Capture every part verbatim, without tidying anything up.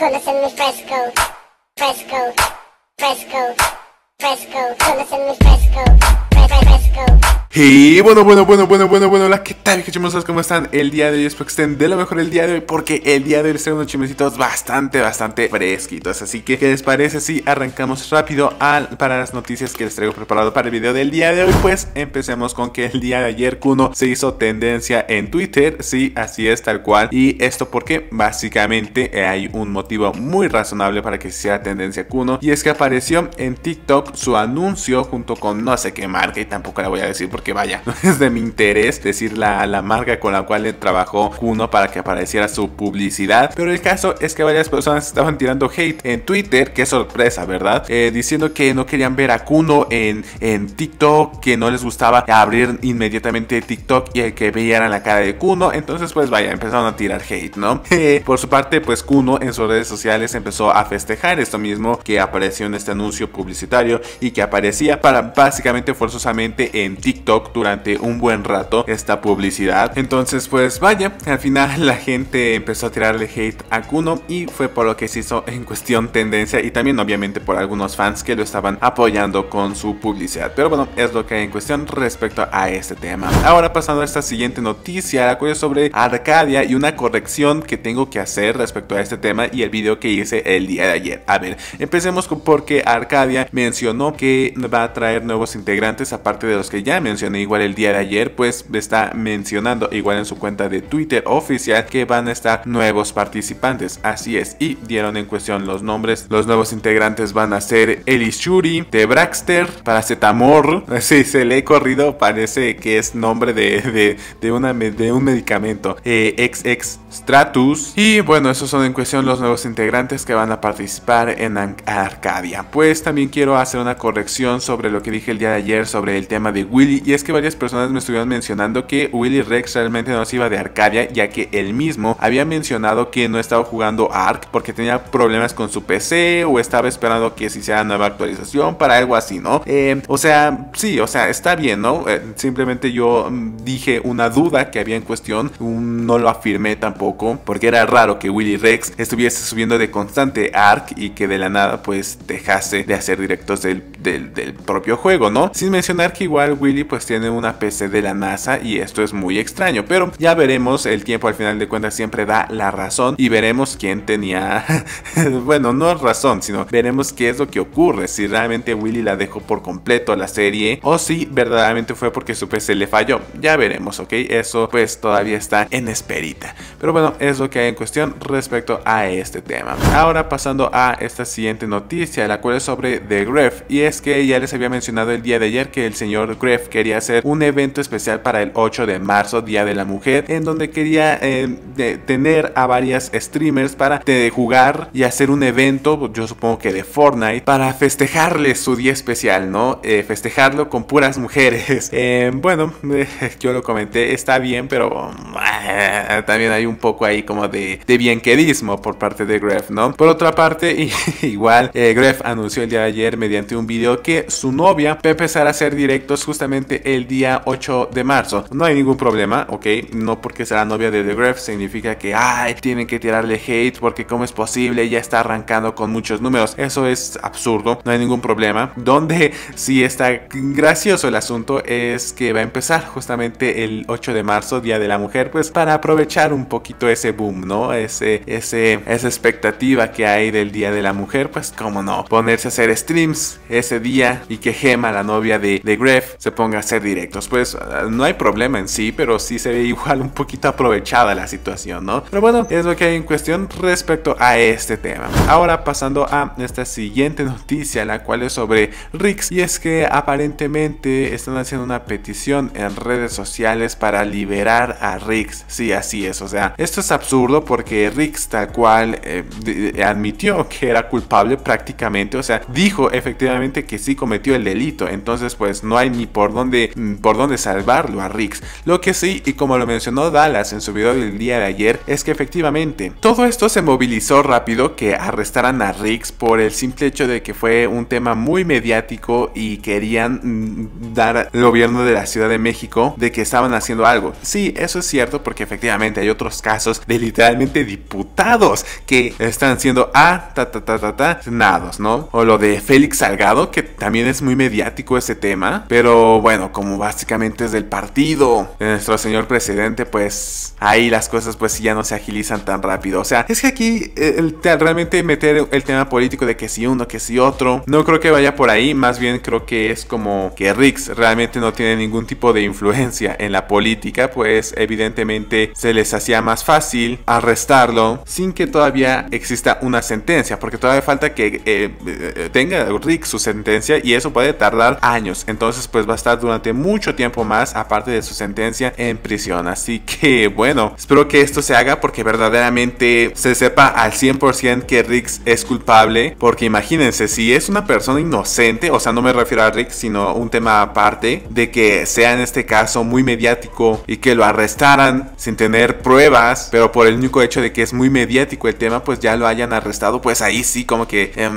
conocen mi fresco, fresco, fresco, fresco, conocen mi fresco, fresco. Y bueno, bueno, bueno, bueno, bueno, bueno, hola, ¿qué tal? ¿Qué chimosas? ¿Cómo están? El día de hoy espero que estén de lo mejor el día de hoy, porque el día de hoy les traigo unos chismecitos bastante, bastante fresquitos. Así que, ¿qué les parece si arrancamos rápido al, para las noticias que les traigo preparado para el video del día de hoy? Pues empecemos con que el día de ayer Kuno se hizo tendencia en Twitter. Sí, así es, tal cual. Y esto porque básicamente hay un motivo muy razonable para que se hiciera tendencia Kuno, y es que apareció en TikTok su anuncio junto con no sé qué marca, y tampoco la voy a decir porque que vaya, no es de mi interés decir la, la marca con la cual le trabajó Kuno para que apareciera su publicidad. Pero el caso es que varias personas estaban tirando hate en Twitter, qué sorpresa, ¿verdad? Eh, diciendo que no querían ver a Kuno en, en TikTok, que no les gustaba abrir inmediatamente TikTok y el que vieran la cara de Kuno. Entonces pues vaya, empezaron a tirar hate, ¿no? Eh, por su parte pues Kuno en sus redes sociales empezó a festejar esto mismo, que apareció en este anuncio publicitario y que aparecía para básicamente forzosamente en TikTok durante un buen rato esta publicidad. Entonces pues vaya, al final la gente empezó a tirarle hate a Kuno, y fue por lo que se hizo en cuestión tendencia, y también obviamente por algunos fans que lo estaban apoyando con su publicidad. Pero bueno, es lo que hay en cuestión respecto a este tema. Ahora pasando a esta siguiente noticia, la cual es sobre Arcadia y una corrección que tengo que hacer respecto a este tema y el video que hice el día de ayer. A ver, empecemos con porque Arcadia mencionó que va a traer nuevos integrantes aparte de los que ya mencioné igual el día de ayer. Pues está mencionando igual en su cuenta de Twitter oficial que van a estar nuevos participantes, así es, y dieron en cuestión los nombres. Los nuevos integrantes van a ser Elishuri, de Braxter, Paracetamor, si sí, se le he corrido, parece que es nombre de, de, de, una, de un medicamento, eh, equis equis Stratus. Y bueno, esos son en cuestión los nuevos integrantes que van a participar en Arcadia. Pues también quiero hacer una corrección sobre lo que dije el día de ayer sobre el tema de Willy, y es que varias personas me estuvieron mencionando que Willy Rex realmente no se iba de Arcadia, ya que él mismo había mencionado que no estaba jugando Ark porque tenía problemas con su P C, o estaba esperando que se hiciera nueva actualización para algo así, ¿no? Eh, o sea, sí, o sea, está bien, ¿no? Eh, simplemente yo dije una duda que había en cuestión, um, no lo afirmé tampoco, porque era raro que Willy Rex estuviese subiendo de constante Ark y que de la nada pues dejase de hacer directos del, del, del propio juego, ¿no? Sin mencionar que igual Willy pues tiene una P C de la NASA, y esto es muy extraño, pero ya veremos. El tiempo al final de cuentas siempre da la razón, y veremos quién tenía bueno, no razón, sino veremos qué es lo que ocurre, si realmente Willy la dejó por completo la serie, o si verdaderamente fue porque su P C le falló. Ya veremos, ¿ok? Eso pues todavía está en esperita, pero bueno, es lo que hay en cuestión respecto a este tema. Ahora pasando a esta siguiente noticia, la cual es sobre TheGrefg, y es que ya les había mencionado el día de ayer que el señor Grefg quería hacer un evento especial para el ocho de marzo, Día de la Mujer, en donde quería eh, de, tener a varias streamers para de, jugar y hacer un evento, yo supongo que de Fortnite, para festejarles su día especial, ¿no? Eh, festejarlo con puras mujeres. Eh, bueno, eh, yo lo comenté, está bien, pero eh, también hay un poco ahí como de, de bienquedismo por parte de Grefg, ¿no? Por otra parte, y, igual, eh, Grefg anunció el día de ayer mediante un video que su novia va a empezar a hacer directos justamente el día ocho de marzo. No hay ningún problema, ok, no porque sea la novia de TheGrefg significa que ay, tienen que tirarle hate porque cómo es posible, ya está arrancando con muchos números, eso es absurdo, no hay ningún problema. Donde sí está gracioso el asunto es que va a empezar justamente el ocho de marzo, Día de la Mujer, pues para aprovechar un poquito ese boom, ¿no? Ese, ese, esa expectativa que hay del Día de la Mujer, pues cómo no, ponerse a hacer streams ese día y que Gemma, la novia de TheGrefg, se ponga a hacer directos, pues no hay problema en sí, pero sí se ve igual un poquito aprovechada la situación, ¿no? Pero bueno, es lo que hay en cuestión respecto a este tema. Ahora pasando a esta siguiente noticia, la cual es sobre Rix, y es que aparentemente están haciendo una petición en redes sociales para liberar a Rix. Sí, así es, o sea, esto es absurdo porque Rix tal cual eh, admitió que era culpable prácticamente, o sea, dijo efectivamente efectivamente que sí cometió el delito. Entonces pues no hay ni por dónde, por dónde salvarlo a Rix. Lo que sí, y como lo mencionó Dallas en su video del día de ayer, es que efectivamente todo esto se movilizó rápido que arrestaran a Rix por el simple hecho de que fue un tema muy mediático y querían dar al gobierno de la Ciudad de México de que estaban haciendo algo. Sí, eso es cierto, porque efectivamente hay otros casos de literalmente diputados que están siendo ah, ta, ta, ta, ta, ta, nados, ¿no? O lo de Félix Salgado, que también es muy mediático ese tema, pero bueno, como básicamente es del partido de nuestro señor presidente, pues ahí las cosas pues ya no se agilizan tan rápido. O sea, es que aquí el, el, realmente meter el tema político de que si uno, que si otro, no creo que vaya por ahí. Más bien creo que es como que Rix realmente no tiene ningún tipo de influencia en la política, pues evidentemente se les hacía más fácil arrestarlo sin que todavía exista una sentencia, porque todavía falta que eh, tenga Rix su sentencia y eso puede tardar años. Entonces pues va a estar durante mucho tiempo más aparte de su sentencia en prisión. Así que bueno, espero que esto se haga porque verdaderamente se sepa al cien por ciento que Rix es culpable, porque imagínense, si es una persona inocente, o sea, no me refiero a Rix, sino un tema aparte de que sea en este caso muy mediático y que lo arrestaran sin tener pruebas, pero por el único hecho de que es muy mediático el tema, pues ya lo hayan arrestado, pues ahí sí como que eh,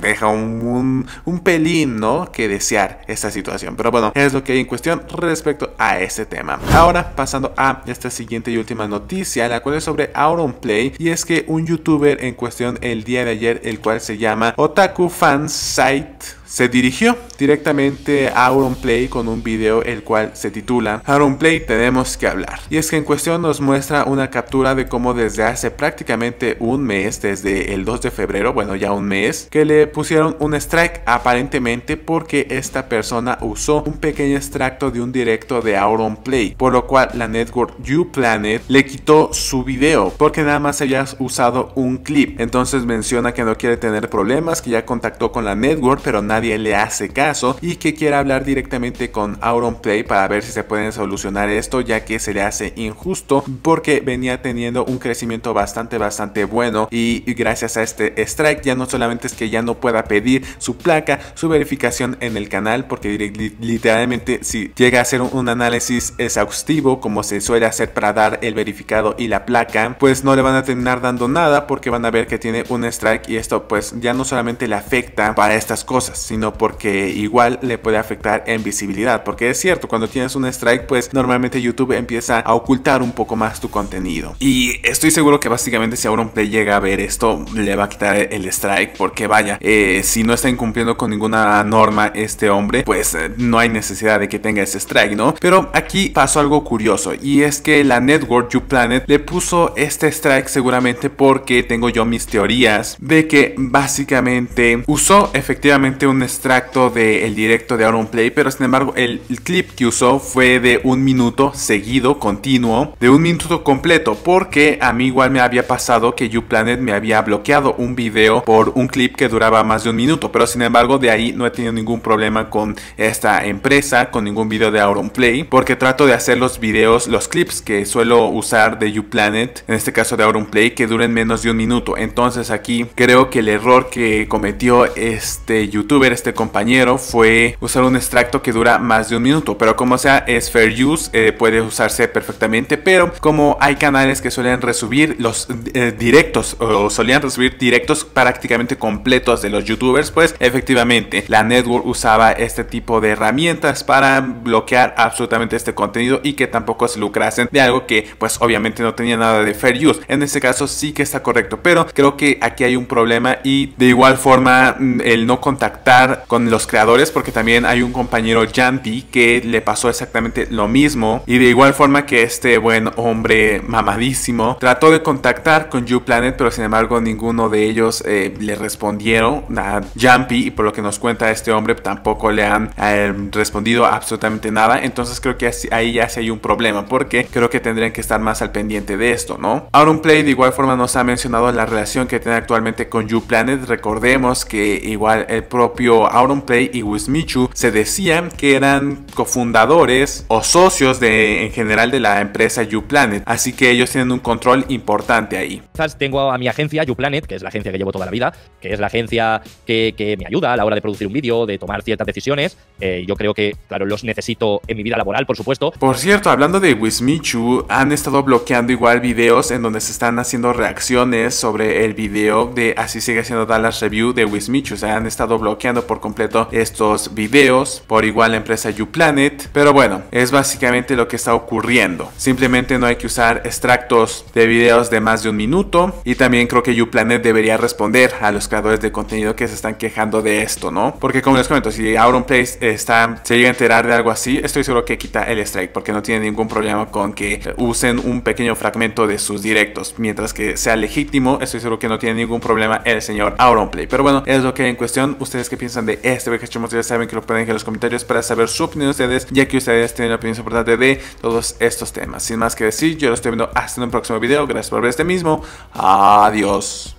deja un, un, un pelín, ¿no?, que desear esta situación. Pero bueno, es lo que hay en cuestión respecto a este tema. Ahora, pasando a esta siguiente y última noticia, la cual es sobre AuronPlay, y es que un youtuber en cuestión el día de ayer, el cual se llama Otaku Fansite, se dirigió directamente a AuronPlay con un video el cual se titula AuronPlay tenemos que hablar. Y es que en cuestión nos muestra una captura de cómo desde hace prácticamente un mes, desde el dos de febrero, bueno ya un mes, que le pusieron un strike aparentemente porque esta persona usó un pequeño extracto de un directo de AuronPlay, por lo cual la network YouPlanet le quitó su video porque nada más había usado un clip. Entonces menciona que no quiere tener problemas, que ya contactó con la network pero nadie le hace caso y que quiera hablar directamente con AuronPlay para ver si se pueden solucionar esto, ya que se le hace injusto porque venía teniendo un crecimiento bastante bastante bueno y gracias a este strike ya no solamente es que ya no pueda pedir su placa, su verificación en el canal, porque literalmente si llega a hacer un análisis exhaustivo como se suele hacer para dar el verificado y la placa, pues no le van a terminar dando nada porque van a ver que tiene un strike y esto pues ya no solamente le afecta para estas cosas, sino porque igual le puede afectar en visibilidad, porque es cierto, cuando tienes un strike pues normalmente YouTube empieza a ocultar un poco más tu contenido, y estoy seguro que básicamente si AuronPlay llega a ver esto le va a quitar el strike, porque vaya, eh, si no está incumpliendo con ninguna norma este hombre, pues eh, no hay necesidad de que tenga ese strike, ¿no? Pero aquí pasó algo curioso, y es que la network YouPlanet le puso este strike seguramente porque tengo yo mis teorías de que básicamente usó efectivamente un extracto del directo de AuronPlay, pero sin embargo el clip que usó fue de un minuto seguido, continuo, de un minuto completo, porque a mí igual me había pasado que YouPlanet me había bloqueado un video por un clip que duraba más de un minuto, pero sin embargo de ahí no he tenido ningún problema con esta empresa, con ningún video de AuronPlay, porque trato de hacer los videos, los clips que suelo usar de YouPlanet, en este caso de AuronPlay, que duren menos de un minuto. Entonces aquí creo que el error que cometió este youtuber, este compañero, fue usar un extracto que dura más de un minuto, pero como sea es fair use, eh, puede usarse perfectamente, pero como hay canales que suelen resubir los eh, directos o solían resubir directos prácticamente completos de los youtubers, pues efectivamente la network usaba este tipo de herramientas para bloquear absolutamente este contenido y que tampoco se lucrasen de algo que pues obviamente no tenía nada de fair use. En este caso sí que está correcto, pero creo que aquí hay un problema, y de igual forma el no contactar con los creadores, porque también hay un compañero Jampi que le pasó exactamente lo mismo, y de igual forma que este buen hombre mamadísimo trató de contactar con YouPlanet, pero sin embargo ninguno de ellos eh, le respondieron a Jampi, y por lo que nos cuenta este hombre tampoco le han eh, respondido absolutamente nada. Entonces creo que ahí ya sí hay un problema, porque creo que tendrían que estar más al pendiente de esto, ¿no? AuronPlay de igual forma nos ha mencionado la relación que tiene actualmente con YouPlanet. Recordemos que igual el propio propio AuronPlay y Wismichu se decían que eran cofundadores o socios de, en general de la empresa YouPlanet, así que ellos tienen un control importante ahí. Tengo a mi agencia YouPlanet, que es la agencia que llevo toda la vida, que es la agencia que, que me ayuda a la hora de producir un vídeo, de tomar ciertas decisiones. Eh, yo creo que, claro, los necesito en mi vida laboral, por supuesto. Por cierto, hablando de Wismichu, han estado bloqueando igual videos en donde se están haciendo reacciones sobre el video de Así Sigue Siendo Dallas Review de Wismichu. O sea, han estado bloqueando por completo estos videos, por igual la empresa YouPlanet. Pero bueno, es básicamente lo que está ocurriendo. Simplemente no hay que usar extractos de videos de más de un minuto. Y también creo que YouPlanet debería responder a los creadores de contenido que se están quejando de esto, ¿no? Porque como les comento, si AuronPlay está, se llega a enterar de algo así, estoy seguro que quita el strike, porque no tiene ningún problema con que usen un pequeño fragmento de sus directos. Mientras que sea legítimo, estoy seguro que no tiene ningún problema el señor AuronPlay. Pero bueno, es lo que hay en cuestión. Ustedes qué piensan de este video que hemos, ya saben que lo pueden dejar en los comentarios para saber su opinión de ustedes, ya que ustedes tienen la opinión importante de todos estos temas. Sin más que decir, yo los estoy viendo hasta en un próximo video. Gracias por ver este mismo. Adiós.